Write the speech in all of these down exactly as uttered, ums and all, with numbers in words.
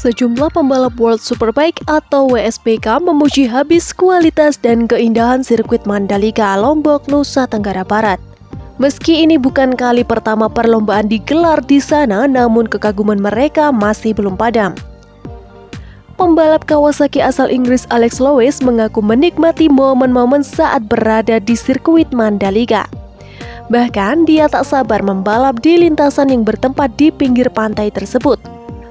Sejumlah pembalap World Superbike atau W S B K memuji habis kualitas dan keindahan sirkuit Mandalika, Lombok, Nusa Tenggara Barat. Meski ini bukan kali pertama perlombaan digelar di sana, namun kekaguman mereka masih belum padam. Pembalap Kawasaki asal Inggris Alex Lowes mengaku menikmati momen-momen saat berada di sirkuit Mandalika. Bahkan, dia tak sabar membalap di lintasan yang bertempat di pinggir pantai tersebut.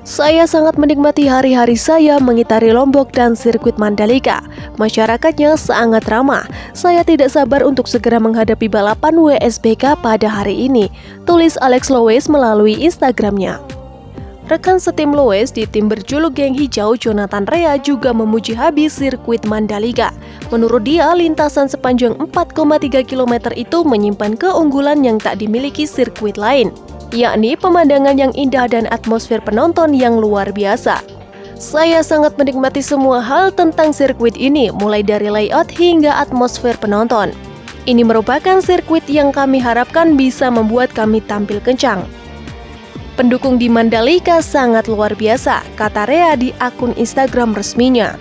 Saya sangat menikmati hari-hari saya mengitari Lombok dan sirkuit Mandalika. Masyarakatnya sangat ramah. Saya tidak sabar untuk segera menghadapi balapan W S B K pada hari ini, tulis Alex Lowes melalui Instagramnya. Rekan setim Lowes di tim berjuluk Geng Hijau, Jonathan Rea, juga memuji habis sirkuit Mandalika. Menurut dia, lintasan sepanjang empat koma tiga kilometer itu menyimpan keunggulan yang tak dimiliki sirkuit lain, yakni pemandangan yang indah dan atmosfer penonton yang luar biasa. Saya sangat menikmati semua hal tentang sirkuit ini, mulai dari layout hingga atmosfer penonton. Ini merupakan sirkuit yang kami harapkan bisa membuat kami tampil kencang. Pendukung di Mandalika sangat luar biasa, kata Rea di akun Instagram resminya.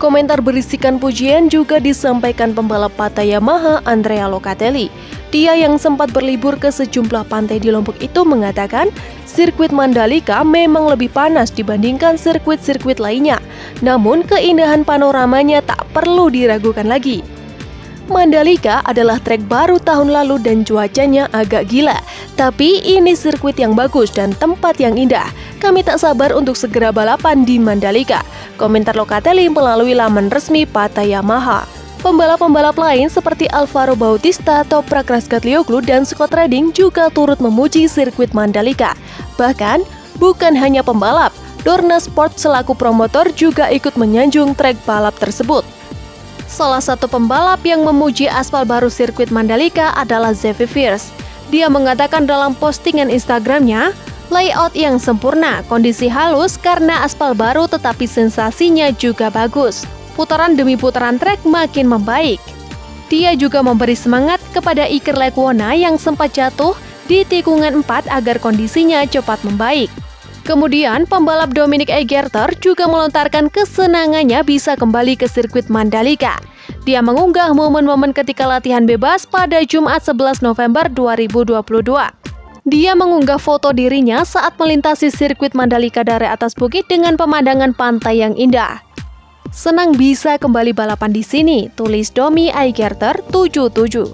Komentar berisikan pujian juga disampaikan pembalap Pata Yamaha Andrea Locatelli. Dia yang sempat berlibur ke sejumlah pantai di Lombok itu mengatakan, sirkuit Mandalika memang lebih panas dibandingkan sirkuit-sirkuit lainnya, namun keindahan panoramanya tak perlu diragukan lagi. Mandalika adalah trek baru tahun lalu dan cuacanya agak gila, tapi ini sirkuit yang bagus dan tempat yang indah. Kami tak sabar untuk segera balapan di Mandalika, komentar Locatelli melalui laman resmi Pata Yamaha. Pembalap-pembalap lain seperti Alvaro Bautista, Toprak Razgatlioglu, dan Scott Redding juga turut memuji sirkuit Mandalika. Bahkan, bukan hanya pembalap, Dorna Sport selaku promotor juga ikut menyanjung trek balap tersebut. Salah satu pembalap yang memuji aspal baru sirkuit Mandalika adalah Zefi Fiers. Dia mengatakan dalam postingan Instagramnya, layout yang sempurna, kondisi halus karena aspal baru tetapi sensasinya juga bagus. Putaran demi putaran trek makin membaik. Dia juga memberi semangat kepada Iker Lecuona yang sempat jatuh di tikungan empat agar kondisinya cepat membaik. Kemudian, pembalap Dominic Aegerter juga melontarkan kesenangannya bisa kembali ke sirkuit Mandalika. Dia mengunggah momen-momen ketika latihan bebas pada Jumat sebelas November dua ribu dua puluh dua. Dia mengunggah foto dirinya saat melintasi sirkuit Mandalika dari atas bukit dengan pemandangan pantai yang indah. Senang bisa kembali balapan di sini, tulis Domi Aegerter tujuh puluh tujuh.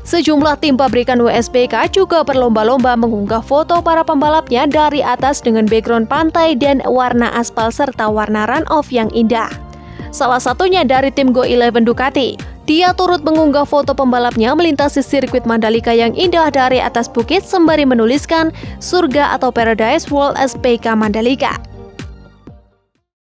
Sejumlah tim pabrikan W S B K juga berlomba-lomba mengunggah foto para pembalapnya dari atas dengan background pantai dan warna aspal serta warna run-off yang indah. Salah satunya dari tim Go Eleven Ducati. Dia turut mengunggah foto pembalapnya melintasi sirkuit Mandalika yang indah dari atas bukit sembari menuliskan surga atau paradise World S B K Mandalika.